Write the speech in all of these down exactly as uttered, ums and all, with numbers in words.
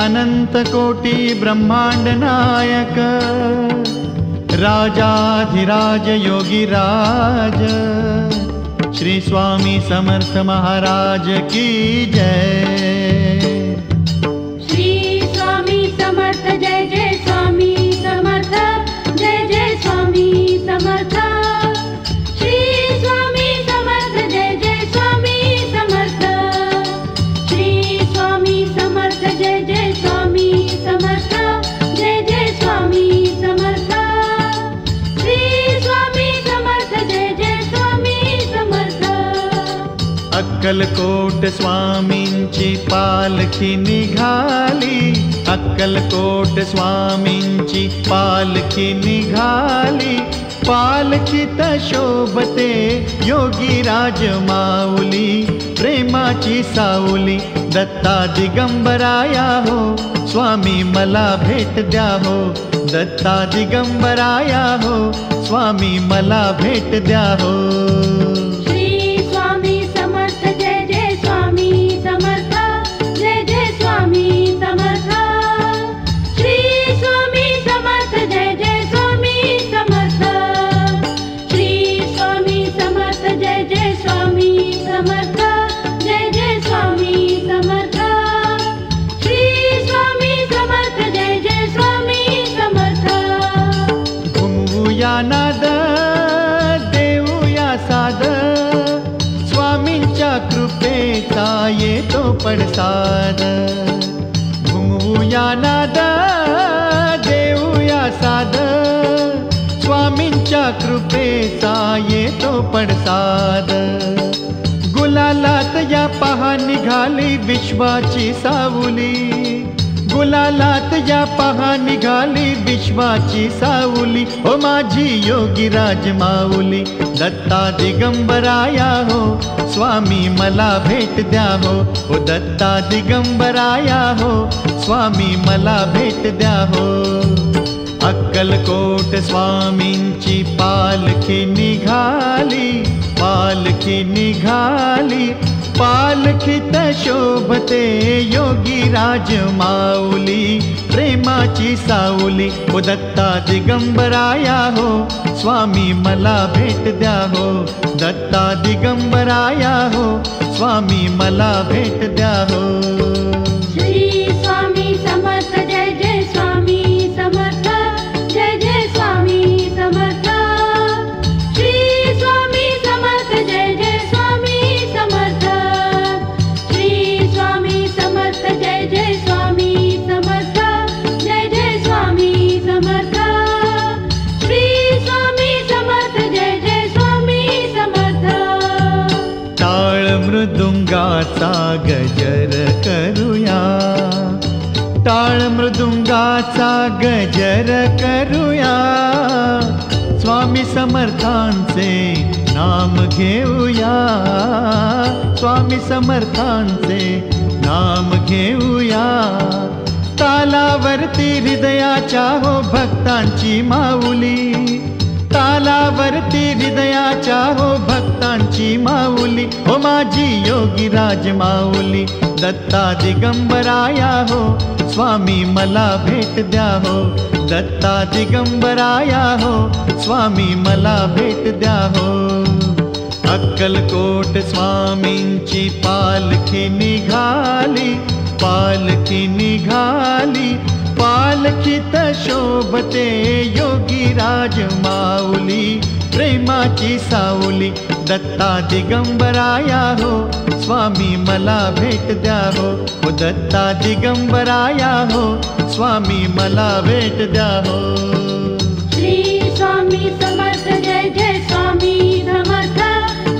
अनंत कोटि ब्रह्मांड नायक राजाधिराज योगिराज श्री स्वामी समर्थ महाराज की जय। श्री स्वामी समर्थ जय जय स्वामी समर्थ जय जय स्वामी समर्थ। अक्कलकोट स्वामींची पालखी निघाली, अक्कलकोट स्वामींची पालखी निघाली, पालखीत शोभते योगीराज माऊली, प्रेमाची साऊली दत्ता दिगंबराया हो स्वामी मला भेट द्या हो, दत्ता दिगंबराया हो स्वामी मला भेट द्या हो। ये तो पड़साद घुमवू या नाद देऊ या साद स्वामींच्या कृपेचा ये तो पड़साद। गुलालात या पहा निघाली विश्वाची सावली, गुलालात या पहा निघाली विश्वाची सावली, ओ माझी योगीराज माऊली दत्ता दिगंबराया हो स्वामी मला भेट द्या हो, ओ दत्ता दिगंबराया हो स्वामी मला भेट द्या हो। अक्कलकोट स्वामींची पालखी निघाली, पालखी निघाली, पालखीत शोभते योगीराज माऊली, प्रेमाची साऊली ओ दत्ता दिगंबराया हो स्वामी मला भेट द्या हो, दत्ता दिगंबराया हो स्वामी मला भेट द्या हो। मृदुंगाचा गजर करूया, टाळ मृदुंगाचा गजर करूया, स्वामी समर्थांचे नाम घेऊया, स्वामी समर्थांचे नाम घेऊया, तालावरती हृदयाच्या हो भक्तांची माऊली, तालावरती हृदयाच्या हो भक्तांची माऊली, हो माझी योगीराज माऊली दत्ता दिगंबराया हो स्वामी मला भेट द्या हो, दत्ता दिगंबराया हो स्वामी मला भेट द्या हो। अक्कलकोट स्वामींची पालखी निघाली, पालखी निघाली, पालखीत शोभते योगीराज माऊली, प्रेमाची साऊली दत्ता दिगंबराया हो स्वामी मला भेट द्या हो, ओ दत्ता दिगंबराया हो स्वामी मला भेट द्या हो। श्री स्वामी समर्थ जय जय स्वामी समर्थ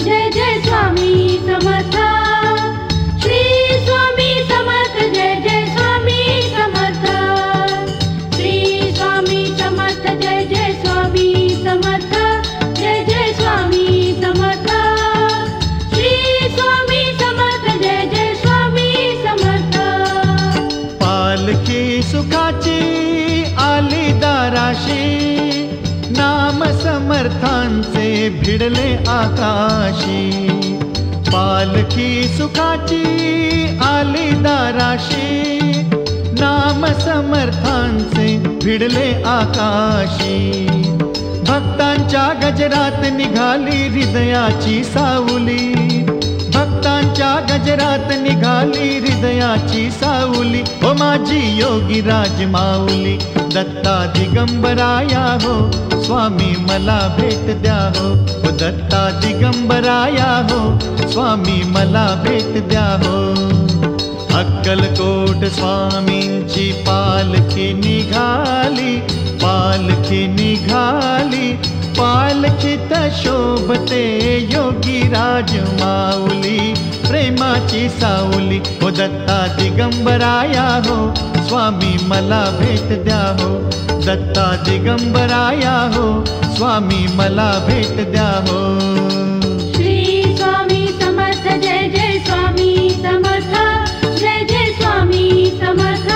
जय जय स्वामी समर्थ। नाम समर्थांचे भिडले आकाशी, पालखी सुखाची आली दाराशी, समर्थांचे भिडले आकाशी, भक्तांच्या गजरात निघाली हृदयाची सावली, भक्तांच्या गजरात निघाली हृदयाची सावली। ओ माझी योगी राज माऊली, दत्ता दिगंबराया हो स्वामी मला भेट द्या हो। ओ दत्ता दिगंबराया हो स्वामी मला भेट द्या हो। अक्कलकोट स्वामींची पालखी निघाली, पालखी निघाली, पालखीत शोभते योगी राज माऊली, प्रेमाची सावली। ओ दत्ता दिगंबराया हो स्वामी मला भेट द्या हो। दत्ता दिगंबराया हो स्वामी मला भेट द्या हो। श्री स्वामी समर्थ जय जय स्वामी समर्थ, जय जय स्वामी समर्थ।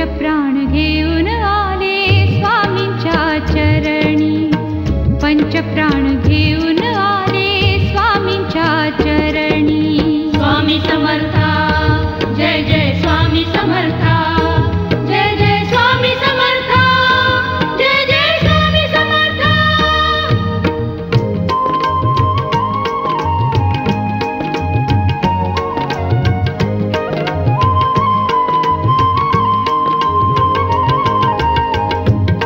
स्वामींच्या प्राण घेऊन आले स्वामींच्या चरणी, पंचप्राण घेऊन आले स्वामींच्या चरणी। स्वामी समर्थ जय जय स्वामी समर्थ जय जय स्वामी समर्थ जय जय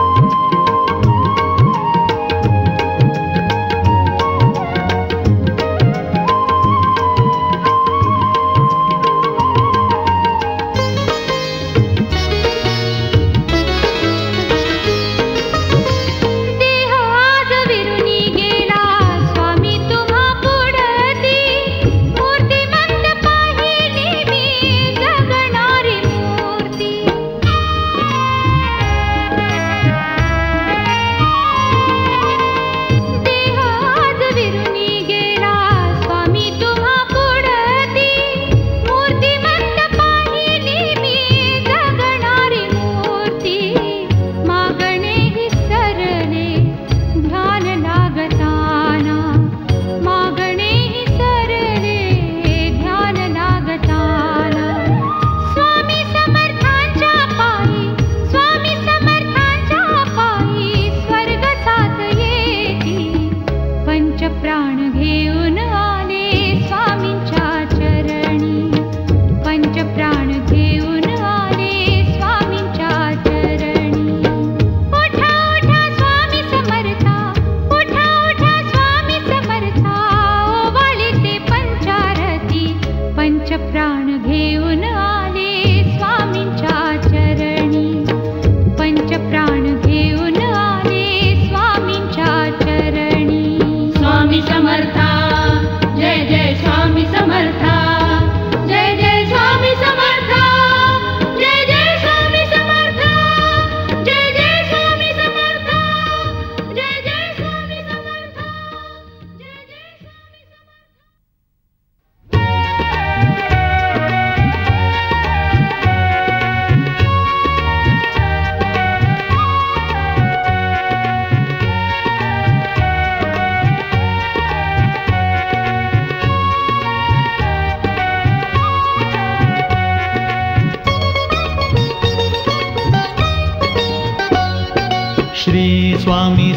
स्वामी समर्थ। देह आज विरुनी गेला स्वामी तुम्हा पुढती, मूर्तिमंत पाहिली मी जगणारी मूर्ती। देह आज विरुनी गेला स्वामी तुम्हा पुढती, मूर्तिमंत पाहिली मी जगणारी मूर्ती। मागणे विसरले ध्यान लागताना, मागणे विसरले ध्यान लागताना। स्वामी समर्थांच्या पायी स्वामी समर्थांच्या पायी स्वर्ग साथ येती, पंचप्राण घेऊन आले स्वामींच्या चरणी, पंचप्राण घेऊन आले स्वामींच्या चरणी। उठा उठा स्वामी समर्था, उठा उठा स्वामी समर्था, ओवाळीते पंचारती, पंचप्राण घेऊन आले स्वामींच्या चरणी, पंचप्राण घेऊन आले स्वामींच्या चरणी। स्वामी समर्थ जय जय स्वामी समर्थ जय जय स्वामी समर्थ जय जय स्वामी समर्थ जय जय स्वामी समर्थ जय जय स्वामी समर्थ जय जय स्वामी समर्थ। श्री स्वामी समर्थ जय जय स्वामी समर्थ स्वामी समर्थ, म्हणा भक्त हो माझ्या संगे स्वामी समर्थ। श्री स्वामी समर्थ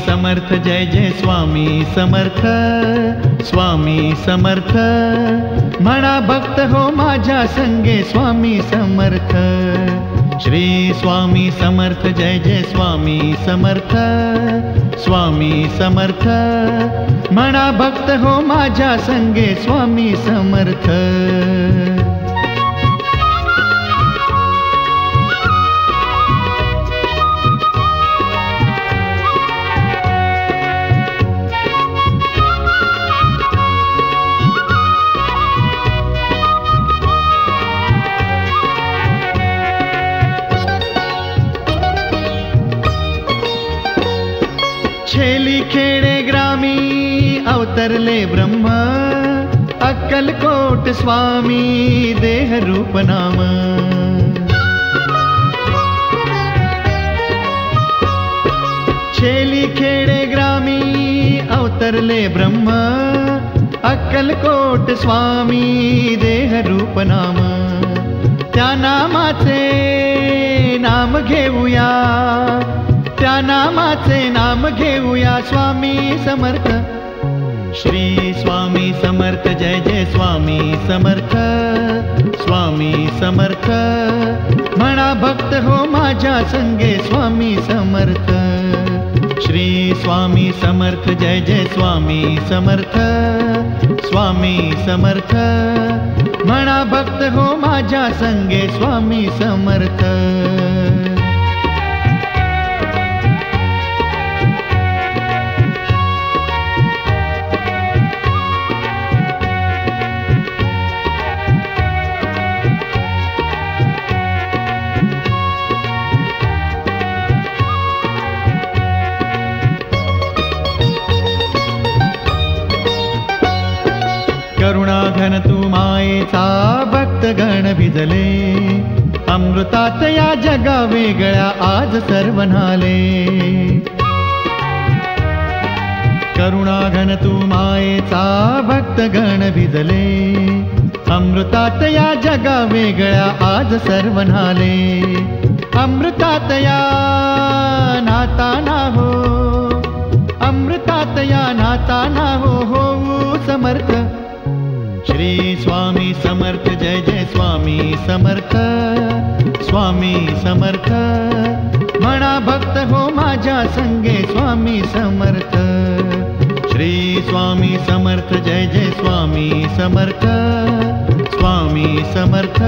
जय जय स्वामी समर्थ स्वामी समर्थ, म्हणा भक्त हो माझ्या संगे स्वामी समर्थ। छेली खेड़े ग्रामी अवतरले ब्रह्म, अक्कलकोट स्वामी देह रूप नाम। छेली खेड़े ग्रामी अवतरले ब्रह्म, अक्कलकोट स्वामी देह रूप नाम। त्या नामाचे नाम घेऊया, त्या नामाचे नाम घेऊया स्वामी समर्थ। श्री स्वामी समर्थ जय जय स्वामी समर्थ स्वामी समर्थ, म्हणा भक्त हो माझ्या संगे स्वामी समर्थ। श्री स्वामी समर्थ जय जय स्वामी समर्थ स्वामी समर्थ, म्हणा भक्त हो माझ्या संगे स्वामी समर्थ। करुणाघन तू मायेचा भक्तगण भिजले, अमृतात या जगा वेगळ्या आज सर्व नाले, करुणाघन तू मायेचा भक्तगण भिजले, अमृतात या जगा वेगळ्या आज सर्व नाले, अमृतात या नाता ना हो, अमृतात या नाता ना हो, हो समर्थ श्री स्वामी समर्थ, जय जय स्वामी समर्थ, स्वामी समर्थ म्हणा भक्त हो माझ्या संगे स्वामी समर्थ, श्री स्वामी समर्थ, जय जय स्वामी समर्थ, स्वामी समर्थ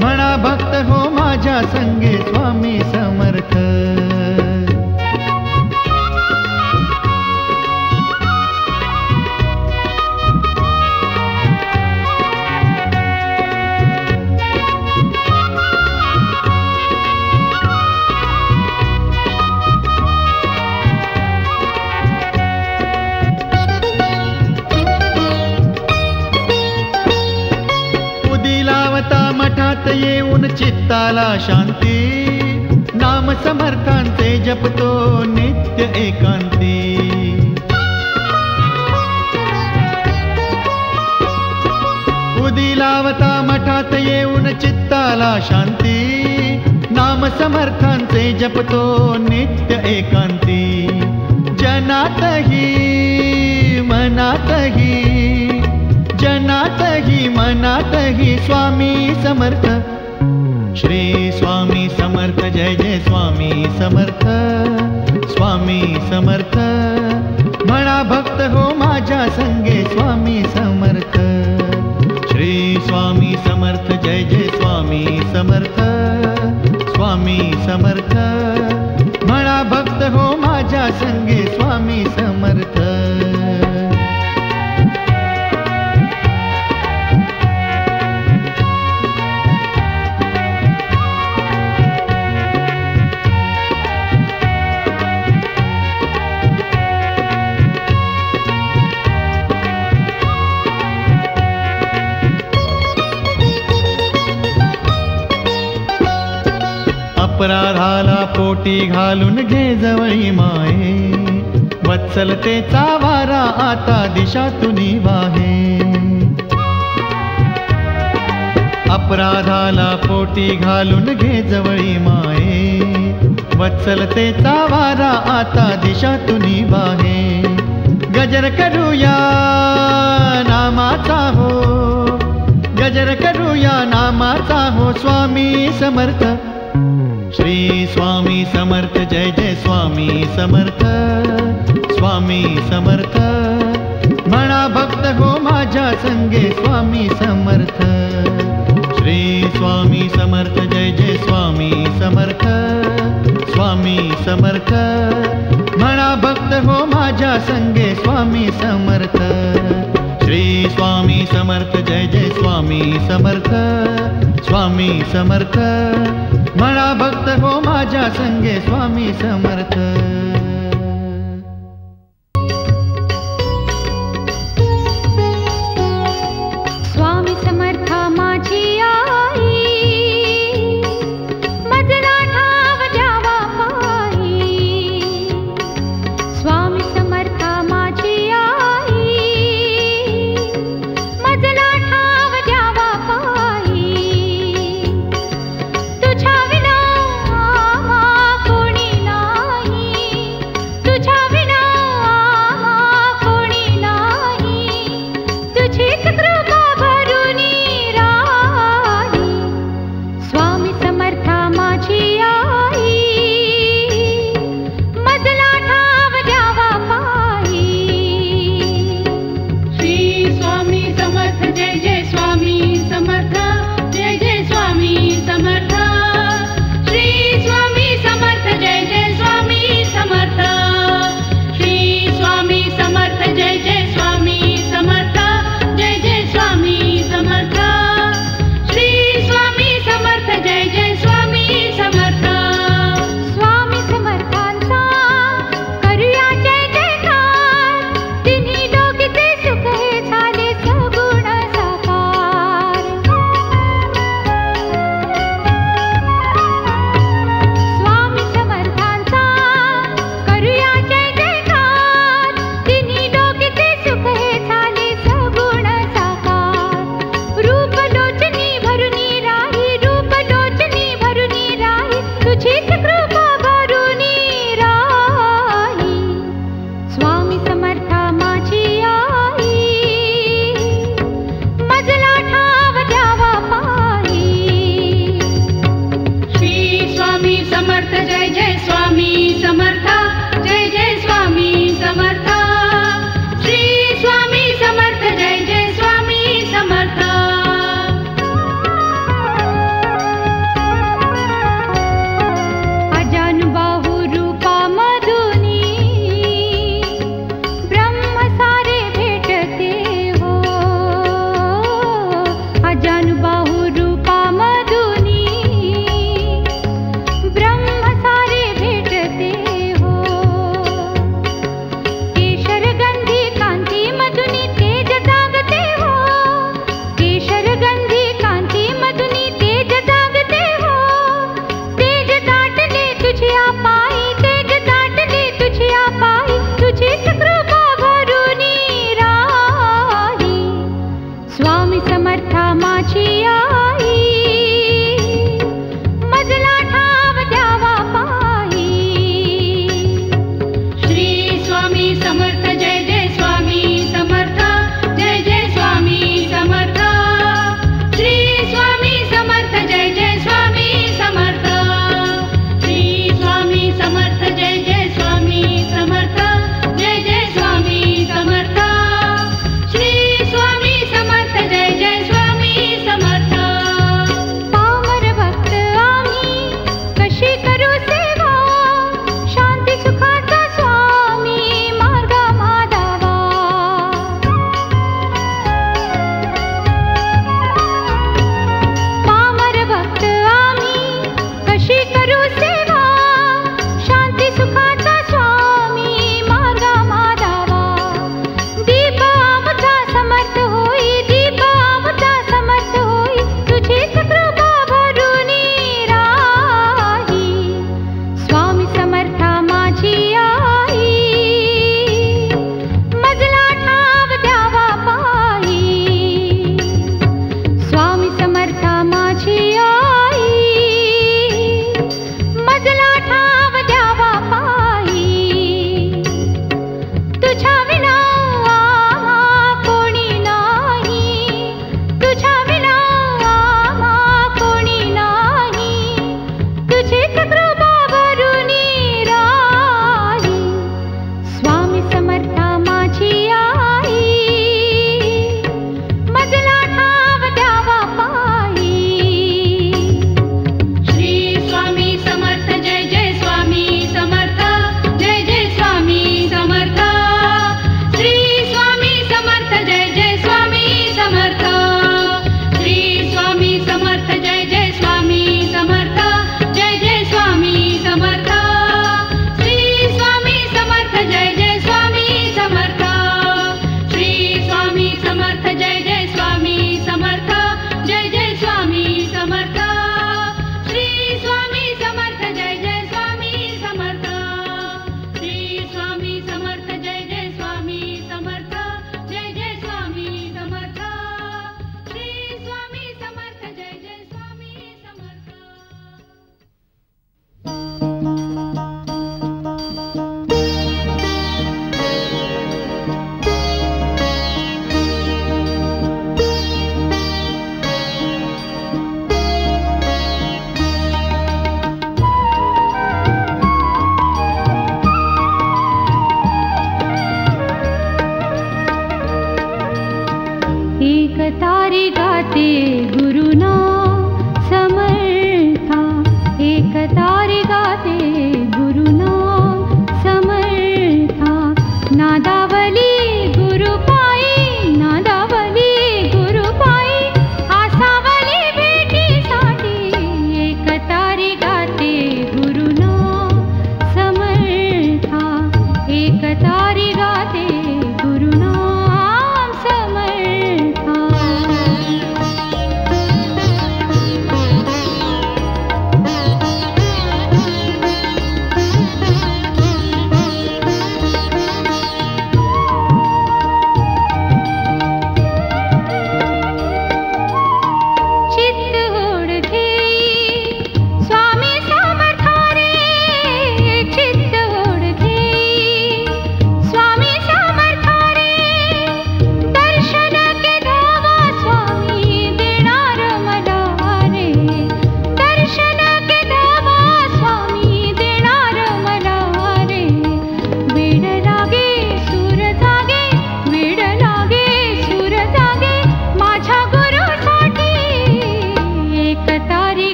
म्हणा भक्त हो माझ्या संगे स्वामी समर्थ। येऊन चित्ताला शांती, नाम समर्थांचे जपतो नित्य एकांती, उदी लावता मठात येऊन चित्ताला शांती, नाम समर्थांचे जपतो नित्य एकांती, जनातही मनातही, जनातही मनातही स्वामी समर्थ, श्री स्वामी समर्थ, जय जय स्वामी समर्थ, स्वामी समर्थ म्हणा भक्त हो माझ्या संगे स्वामी समर्थ, श्री स्वामी समर्थ, जय जय स्वामी समर्थ, स्वामी समर्थ म्हणा भक्त हो माझ्या संगे स्वामी समर्थ। अपराधाला पोटी घालून घे जवळी माये, वत्सलतेचा वारा आता दिशातुनी वाहे, अपराधाला पोटी घालून घे जवळी माये, वत्सलतेचा वारा आता दिशातुनी वाहे, गजर करूया नामाचा हो, गजर करूया नामाचा हो स्वामी समर्थ, श्री स्वामी समर्थ, जय जय स्वामी समर्थ, स्वामी समर्थ म्हणा भक्त हो माझ्या संगे स्वामी समर्थ, श्री स्वामी समर्थ, जय जय स्वामी समर्थ, स्वामी समर्थ म्हणा भक्त हो माझ्या संगे स्वामी समर्थ, श्री स्वामी समर्थ, जय जय स्वामी समर्थ, स्वामी समर्थ म्हणा भक्त हो माझ्या संगे स्वामी समर्थ।